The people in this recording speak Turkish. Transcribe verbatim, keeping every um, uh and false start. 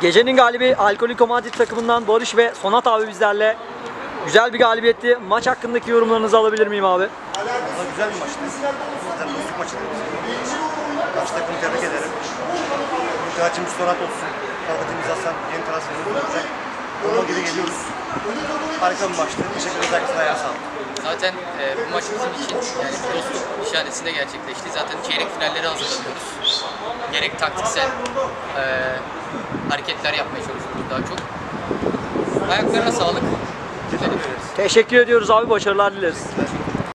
Gecenin galibi Alkoliko Madrid takımından Barış ve Sonat abi bizlerle. Güzel bir galibiyetti. Maç hakkındaki yorumlarınızı alabilir miyim abi? Güzel bir maçtı. Zaten dostluk maçıydı. Karşı takımı tebrik ederim. Müteahhitimiz Sonat olsun. Kardeşimiz Hasan, yeni transferimiz olacak. Onunla geri geliyoruz. Harika bir maçtı. Teşekkür ederiz. Herkesin ayağı sağlık. Zaten e, bu maç bizim için yani dostluk nişanesinde gerçekleşti. Zaten çeyrek finalleri hazırlanıyoruz. Gerek taktiksel e, hareketler yapmaya çalışıyoruz daha çok. Ayaklarına sağlık. Teşekkür ediyoruz abi, başarılar dileriz.